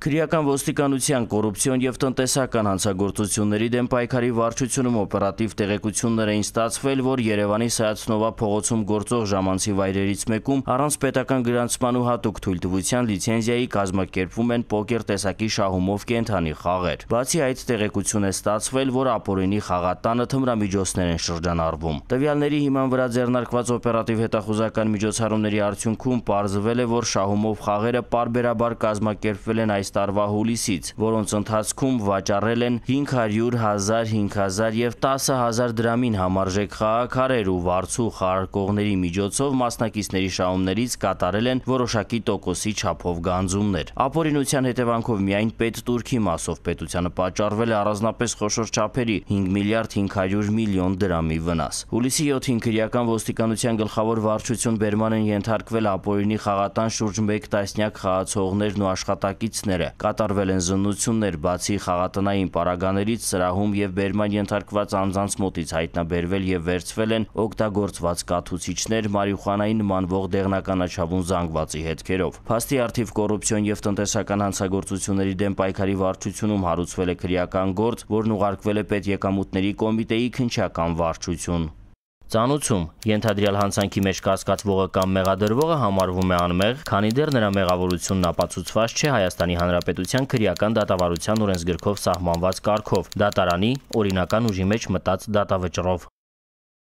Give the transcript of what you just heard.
Քրեական ոստիկանության կոռուպցիոն եւ տնտեսական հանցագործությունների դեմ պայքարի վարչությունում օպերատիվ տեղեկություններ էին ստացվել, որ Երևանի Սայաթնովա փողոցում գործող ժամանցի վայրերից մեկում առանց պետական գրանցման ու հատուկ թույլտվության լիցենզիայի կազմակերպվում են պոկեր տեսակի շահումով կենթանի խաղեր։ Բացի այդ, տեղեկություն է ստացվել, որ ապօրինի խաղատանը թմրամիջոցներ են շրջանառվում։ Տվյալների հիման վրա ձեռնարկված օպերատիվ հետախուզական միջոցառումների արդյունքում պարզվել է, որ շահումով խաղերը պարբերաբար կազմակերպվել են այս տարվա հուլիսից, որոնց ընթացքում վաճառել են 500, 1000, 5000 և 10000 դրամին համարժեք խաղաքարեր ու վարձու խաղարկողների միջոցով մասնակիցների շահումներից կատարել են որոշակի տոկոսի չափով գանձումներ։ Ապօրինության հետևանքով միայն պետտուրքի մասով պետությանը պատճառվել է առանձնապես խոշոր չափերի 5 միլիարդ 500 միլիոն դրամի վնաս։ Հուլիսի 7-ին Քրեական ոստիկանության գլխավոր վարչություն բերման են ենթարկվել ապօրինի խաղատան շուրջ 1 տասնյակ խաղացողներն ու աշխատակիցները։ Կատարվել են զննություններ, բացի խաղատնային պարագաներից սրահում և բերման ենթարկված անձանց մոտից հայտնաբերվել և վերցվել են օգտագործված կաթուցիչներ մարիխուանայի նմանվող դեղնականաչավուն զանգվածի հետքերով։ Փաստի առթիվ կոռուպցիոն և տնտեսական հանցագործությունների դեմ պայքարի վարչությունում հարուցվել է քրեական գործ, որն ուղարկվել է Պետեկամուտների կոմիտեի քննչական վարչություն։ Ծանուցում, ենթադրյալ հանցանքի մեջ կասկածվողը կամ մեղադրվողը համարվում է անմեղ, քանի դեռ նրա մեղավորությունն ապացուցված չէ Հայաստանի Հանրապետության քրեական դատավարության օրենսգրքով սահմանված կարգով, դատարանի օրինական ուժի մեջ մտած դատավճռով։